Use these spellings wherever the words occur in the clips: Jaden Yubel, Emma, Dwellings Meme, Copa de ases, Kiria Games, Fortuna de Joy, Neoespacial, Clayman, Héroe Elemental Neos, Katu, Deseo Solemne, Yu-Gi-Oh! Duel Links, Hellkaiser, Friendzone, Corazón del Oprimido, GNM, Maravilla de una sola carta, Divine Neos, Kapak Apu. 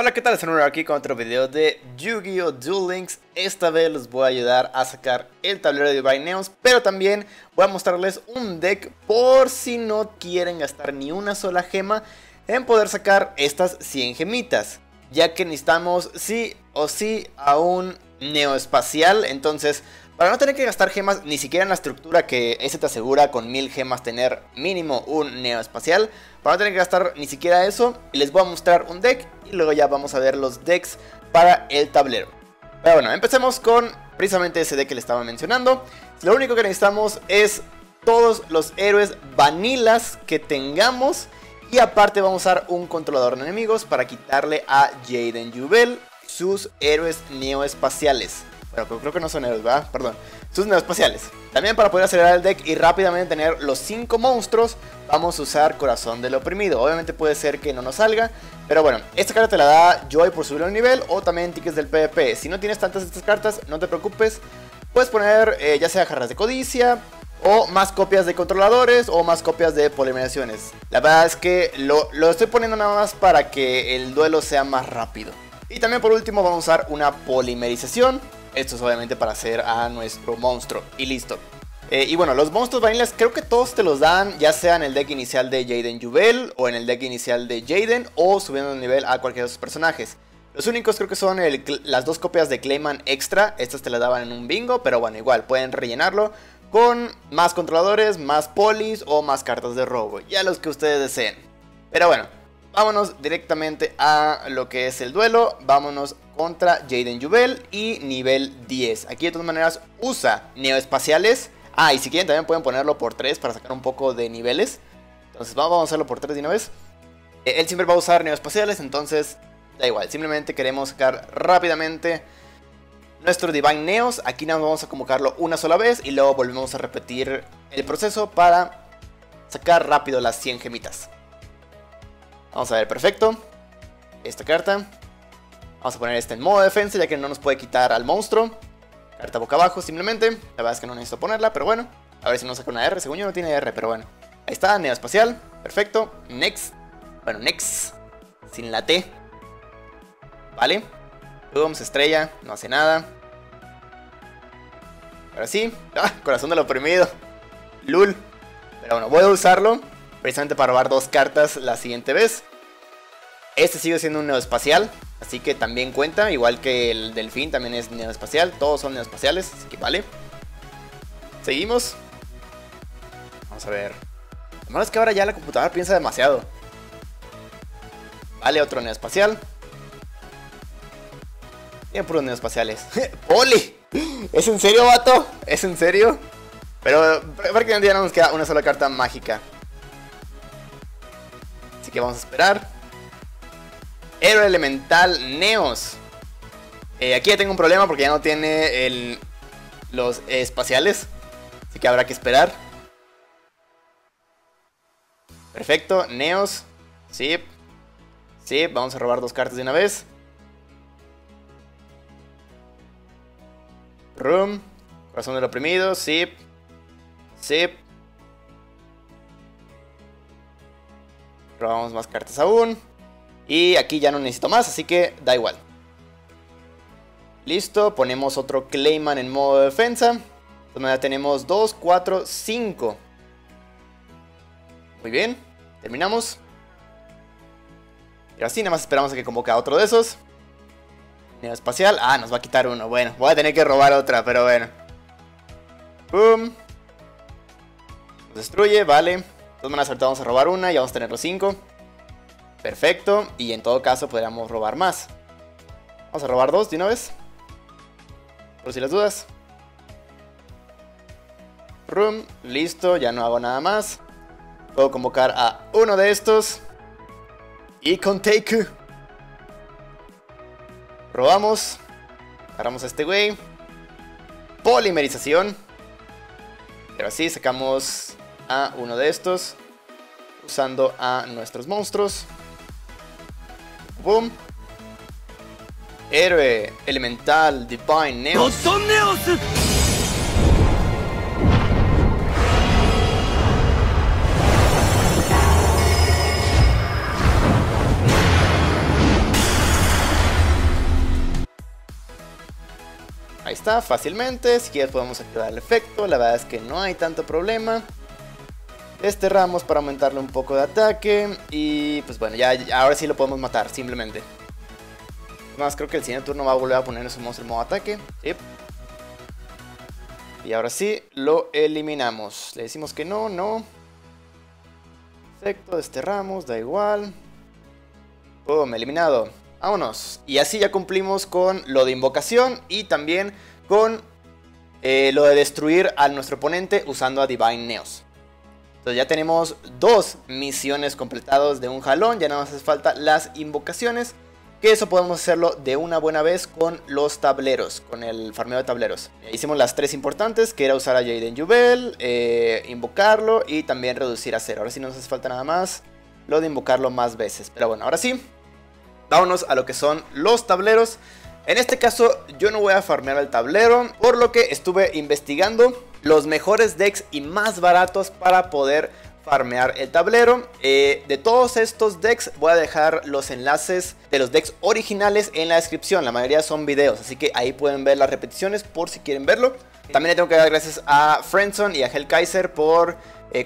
Hola, ¿qué tal? Estoy aquí con otro video de Yu-Gi-Oh! Duel Links. Esta vez les voy a ayudar a sacar el tablero de Divine Neos, pero también voy a mostrarles un deck por si no quieren gastar ni una sola gema en poder sacar estas 100 gemitas, ya que necesitamos sí o sí a un neoespacial. Entonces, para no tener que gastar gemas, ni siquiera en la estructura que ese te asegura con 1000 gemas tener mínimo un neoespacial, para no tener que gastar ni siquiera eso, les voy a mostrar un deck y luego ya vamos a ver los decks para el tablero. Pero bueno, empecemos con precisamente ese deck que le estaba mencionando. Lo único que necesitamos es todos los héroes vanilas que tengamos, y aparte vamos a usar un controlador de enemigos para quitarle a Jaden Yubel sus héroes neoespaciales. Bueno, creo que no son héroes, ¿verdad? Perdón, sus neoespaciales. También para poder acelerar el deck y rápidamente tener los 5 monstruos, vamos a usar Corazón del Oprimido. Obviamente puede ser que no nos salga, pero bueno, esta carta te la da Joy por subirlo a un nivel, o también tickets del PvP. Si no tienes tantas de estas cartas, no te preocupes, puedes poner ya sea jarras de codicia, o más copias de controladores, o más copias de polimeraciones. La verdad es que lo estoy poniendo nada más para que el duelo sea más rápido. Y también por último vamos a usar una polimerización. Esto es obviamente para hacer a nuestro monstruo. Y listo. Y bueno, los monstruos vanilas creo que todos te los dan, ya sea en el deck inicial de Jaden Yubel, o en el deck inicial de Jaden, o subiendo de nivel a cualquiera de sus personajes. Los únicos creo que son las dos copias de Clayman extra. Estas te las daban en un bingo, pero bueno, igual pueden rellenarlo con más controladores, más polis o más cartas de robo, ya los que ustedes deseen. Pero bueno, vámonos directamente a lo que es el duelo. Vámonos contra Jaden Yubel y nivel 10. Aquí de todas maneras usa neoespaciales. Ah, y si quieren también pueden ponerlo por 3 para sacar un poco de niveles. Entonces vamos a hacerlo por 3 de una vez. Él siempre va a usar neoespaciales, entonces da igual. Simplemente queremos sacar rápidamente nuestro Divine Neos. Aquí nada más vamos a convocarlo una sola vez y luego volvemos a repetir el proceso para sacar rápido las 100 gemitas. Vamos a ver, perfecto. Esta carta. Vamos a poner esta en modo de defensa, ya que no nos puede quitar al monstruo. Carta boca abajo simplemente. La verdad es que no necesito ponerla, pero bueno. A ver si no saca una R. Según yo no tiene R, pero bueno. Ahí está, neoespacial. Perfecto. Next. Bueno, next. Sin la T. Vale. Boom, se estrella. No hace nada. Ahora sí. Ah, Corazón del Oprimido. Lul. Pero bueno, voy a usarlo precisamente para robar 2 cartas la siguiente vez. Este sigue siendo un neoespacial, así que también cuenta. Igual que el delfín también es neoespacial. Todos son neoespaciales, así que vale. Seguimos. Vamos a ver. Lo malo es que ahora ya la computadora piensa demasiado. Vale, otro neoespacial. Tiene puros neoespaciales. ¡Poli! ¿Es en serio, vato? ¿Es en serio? Pero prácticamente ya no nos queda una sola carta mágica, así que vamos a esperar. Héroe Elemental Neos. Aquí ya tengo un problema porque ya no tiene los espaciales, así que habrá que esperar. Perfecto, Neos. Sí. Sí, vamos a robar 2 cartas de una vez. Room. Corazón del Oprimido. Sí. Sí. Probamos más cartas aún. Y aquí ya no necesito más, así que da igual. Listo, ponemos otro Clayman en modo de defensa. Entonces ya tenemos 2, 4, 5. Muy bien, terminamos. Y así nada más esperamos a que convoque a otro de esos. Neoespacial, ah, nos va a quitar uno. Bueno, voy a tener que robar otra, pero bueno. Boom. Nos destruye, vale. De todas maneras, ahorita vamos a robar una y vamos a tener los 5. Perfecto. Y en todo caso podríamos robar más. Vamos a robar 2 de una vez, por si las dudas. Room. Listo, ya no hago nada más. Puedo convocar a uno de estos. Y con Take. Robamos. Agarramos a este güey. Polimerización. Pero así sacamos a uno de estos, usando a nuestros monstruos. Boom. Héroe Elemental Divine Neos. ¡Son Neos! está fácilmente. Si quieres podemos activar el efecto, la verdad es que no hay tanto problema. Desterramos para aumentarle un poco de ataque. Y pues bueno, ya ahora sí lo podemos matar, simplemente. Además creo que el siguiente turno va a volver a poner ese monstruo en modo ataque. Sí. Y ahora sí, lo eliminamos. Le decimos que no, no. Perfecto, desterramos, da igual. Boom, eliminado. Vámonos. Y así ya cumplimos con lo de invocación y también con lo de destruir a nuestro oponente usando a Divine Neos. Entonces ya tenemos dos misiones completadas de un jalón. Ya nada más hace falta las invocaciones. Que eso podemos hacerlo de una buena vez con los tableros, con el farmeo de tableros. Hicimos las tres importantes, que era usar a Jaden Yubel, invocarlo y también reducir a cero. Ahora sí no nos hace falta nada más lo de invocarlo más veces. Pero bueno, ahora sí, vámonos a lo que son los tableros. En este caso yo no voy a farmear el tablero, por lo que estuve investigando los mejores decks y más baratos para poder farmear el tablero. De todos estos decks voy a dejar los enlaces de los decks originales en la descripción. La mayoría son videos, así que ahí pueden ver las repeticiones por si quieren verlo. También le tengo que dar gracias a Friendzone y a Hellkaiser por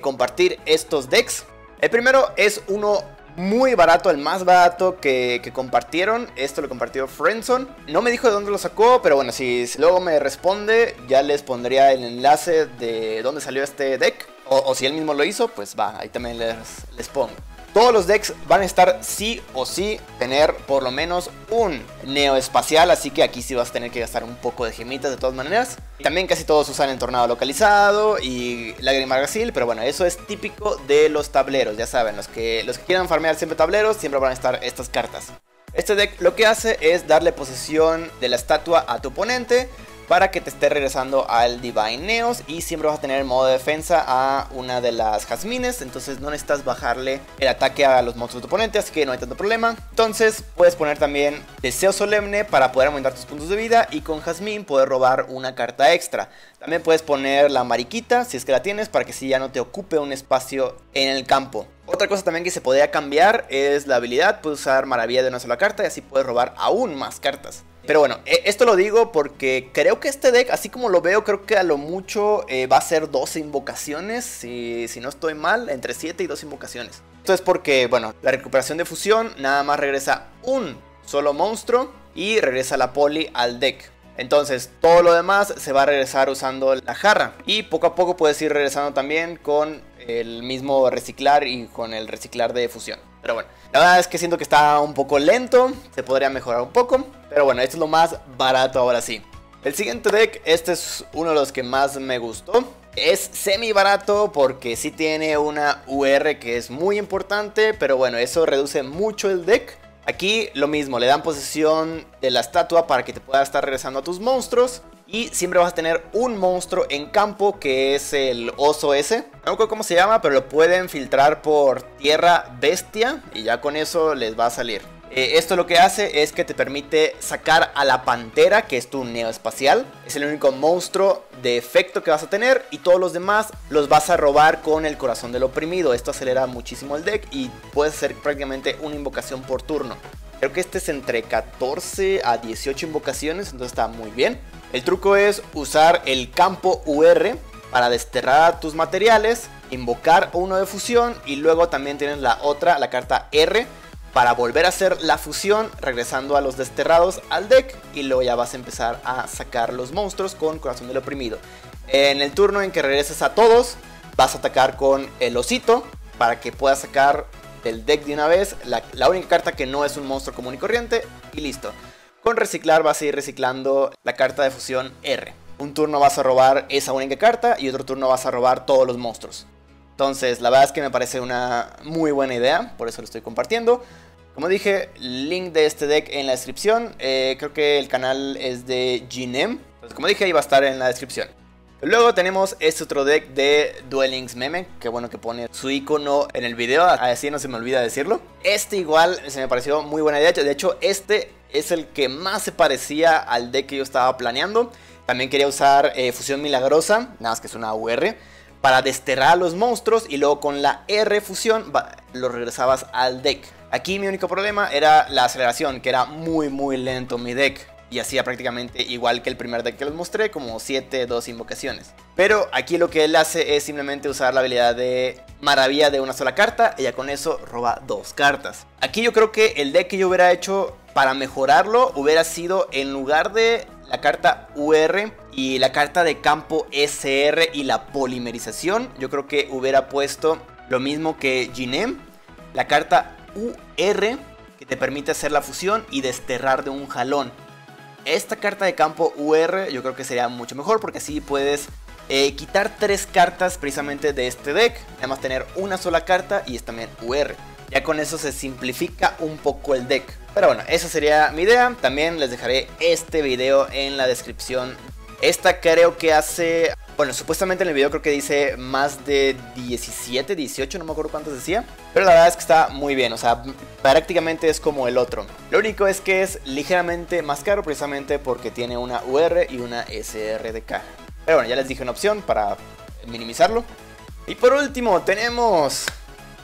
compartir estos decks. El primero es uno muy barato, el más barato que compartieron. Esto lo compartió Friendzone. No me dijo de dónde lo sacó, pero bueno, si luego me responde, ya les pondría el enlace de dónde salió este deck. O si él mismo lo hizo, pues va, ahí también les pongo. Todos los decks van a estar sí o sí tener por lo menos un neoespacial, así que aquí sí vas a tener que gastar un poco de gemitas de todas maneras. También casi todos usan entornado localizado y lagrimargasil, pero bueno, eso es típico de los tableros, ya saben, los que quieran farmear siempre tableros, siempre van a estar estas cartas. Este deck lo que hace es darle posesión de la estatua a tu oponente para que te esté regresando al Divine Neos y siempre vas a tener en modo de defensa a una de las jazmines, entonces no necesitas bajarle el ataque a los monstruos de tu oponente, así que no hay tanto problema. Entonces puedes poner también Deseo Solemne para poder aumentar tus puntos de vida y con Jazmín poder robar una carta extra. También puedes poner la mariquita si es que la tienes para que si ya no te ocupe un espacio en el campo. Otra cosa también que se podría cambiar es la habilidad, puedes usar Maravilla de una sola carta y así puedes robar aún más cartas. Pero bueno, esto lo digo porque creo que este deck, así como lo veo, creo que a lo mucho va a ser 12 invocaciones, si no estoy mal, entre 7 y 2 invocaciones. Esto es porque, bueno, la recuperación de fusión nada más regresa un solo monstruo y regresa la poli al deck. Entonces todo lo demás se va a regresar usando la jarra y poco a poco puedes ir regresando también con el mismo reciclar y con el reciclar de fusión. Pero bueno, la verdad es que siento que está un poco lento, se podría mejorar un poco, pero bueno, esto es lo más barato ahora sí. El siguiente deck, este es uno de los que más me gustó. Es semi barato porque sí tiene una UR que es muy importante, pero bueno, eso reduce mucho el deck. Aquí lo mismo, le dan posesión de la estatua para que te pueda estar regresando a tus monstruos. Y siempre vas a tener un monstruo en campo que es el oso ese. No recuerdo cómo se llama, pero lo pueden filtrar por tierra bestia y ya con eso les va a salir. Esto lo que hace es que te permite sacar a la pantera, que es tu neoespacial. Es el único monstruo de efecto que vas a tener y todos los demás los vas a robar con el corazón del oprimido. Esto acelera muchísimo el deck y puedes hacer prácticamente una invocación por turno. Creo que este es entre 14 a 18 invocaciones, entonces está muy bien. El truco es usar el campo UR para desterrar tus materiales, invocar uno de fusión y luego también tienes la otra, la carta R, para volver a hacer la fusión regresando a los desterrados al deck y luego ya vas a empezar a sacar los monstruos con Corazón del Oprimido. En el turno en que regreses a todos vas a atacar con el osito para que puedas sacar del deck de una vez la única carta que no es un monstruo común y corriente y listo. Con reciclar vas a ir reciclando la carta de fusión R. Un turno vas a robar esa única carta y otro turno vas a robar todos los monstruos. Entonces la verdad es que me parece una muy buena idea, por eso lo estoy compartiendo. Como dije, link de este deck en la descripción, creo que el canal es de GNM. Entonces como dije, ahí va a estar en la descripción. Luego tenemos este otro deck de Dwellings Meme, que bueno que pone su icono en el video, así no se me olvida decirlo. Este igual se me pareció muy buena idea, de hecho este es el que más se parecía al deck que yo estaba planeando. También quería usar Fusión Milagrosa, nada más que es una UR, para desterrar a los monstruos y luego con la R fusión lo regresabas al deck. Aquí mi único problema era la aceleración, que era muy lento mi deck. y hacía prácticamente igual que el primer deck que les mostré, como 7-2 invocaciones. Pero aquí lo que él hace es simplemente usar la habilidad de Maravilla de una sola carta, y ya con eso roba 2 cartas. Aquí yo creo que el deck que yo hubiera hecho para mejorarlo hubiera sido, en lugar de la carta UR y la carta de campo SR y la polimerización, yo creo que hubiera puesto lo mismo que GNM, la carta UR, que te permite hacer la fusión y desterrar de un jalón. Esta carta de campo UR yo creo que sería mucho mejor, porque así puedes quitar 3 cartas precisamente de este deck, además tener una sola carta y es también UR. Ya con eso se simplifica un poco el deck. Pero bueno, esa sería mi idea. También les dejaré este video en la descripción. Esta creo que hace... bueno, supuestamente en el video creo que dice más de 17, 18, no me acuerdo cuántos decía. Pero la verdad es que está muy bien, o sea, prácticamente es como el otro. Lo único es que es ligeramente más caro, precisamente porque tiene una UR y una SR de caja. Pero bueno, ya les dije una opción para minimizarlo. Y por último tenemos...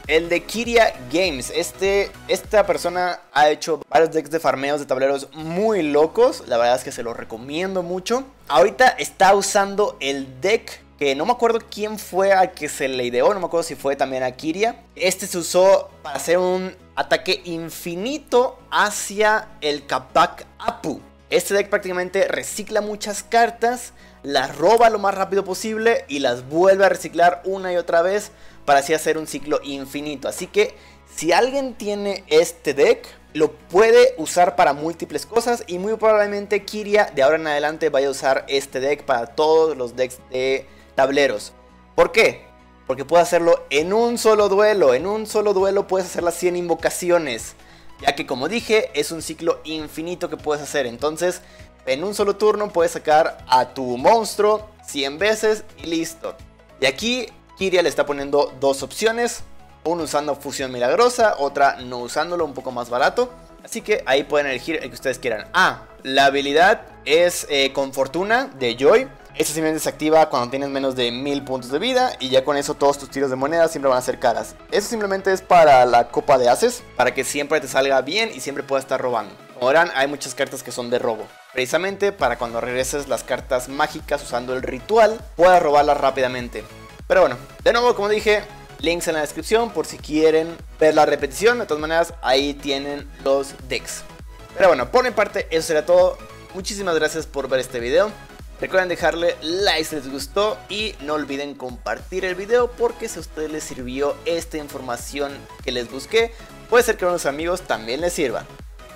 el de Kiria Games. Esta persona ha hecho varios decks de farmeos de tableros muy locos. La verdad es que se los recomiendo mucho. Ahorita está usando el deck que no me acuerdo quién fue a que se le ideó. No me acuerdo si fue también a Kiria. Este se usó para hacer un ataque infinito hacia el Kapak Apu. Este deck prácticamente recicla muchas cartas, las roba lo más rápido posible y las vuelve a reciclar una y otra vez para así hacer un ciclo infinito. Así que si alguien tiene este deck, lo puede usar para múltiples cosas, y muy probablemente Kiria de ahora en adelante vaya a usar este deck para todos los decks de tableros. ¿Por qué? Porque puede hacerlo en un solo duelo. En un solo duelo puedes hacer las 100 invocaciones, ya que, como dije, es un ciclo infinito que puedes hacer. Entonces, en un solo turno puedes sacar a tu monstruo 100 veces y listo. Y aquí Kiria le está poniendo 2 opciones. Una usando fusión milagrosa, otra no usándolo, un poco más barato. Así que ahí pueden elegir el que ustedes quieran. Ah, la habilidad es con Fortuna de Joy. Esta simplemente se activa cuando tienes menos de 1000 puntos de vida, y ya con eso todos tus tiros de moneda siempre van a ser caras. Eso simplemente es para la Copa de Ases, para que siempre te salga bien y siempre puedas estar robando. Como verán, hay muchas cartas que son de robo, precisamente para cuando regreses las cartas mágicas usando el ritual, puedas robarlas rápidamente. Pero bueno, de nuevo, como dije, links en la descripción por si quieren ver la repetición. De todas maneras, ahí tienen los decks. Pero bueno, por mi parte eso será todo. Muchísimas gracias por ver este video. Recuerden dejarle like si les gustó, y no olviden compartir el video, porque si a ustedes les sirvió esta información que les busqué, puede ser que a unos amigos también les sirva.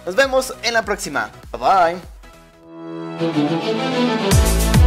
Nos vemos en la próxima. Bye bye.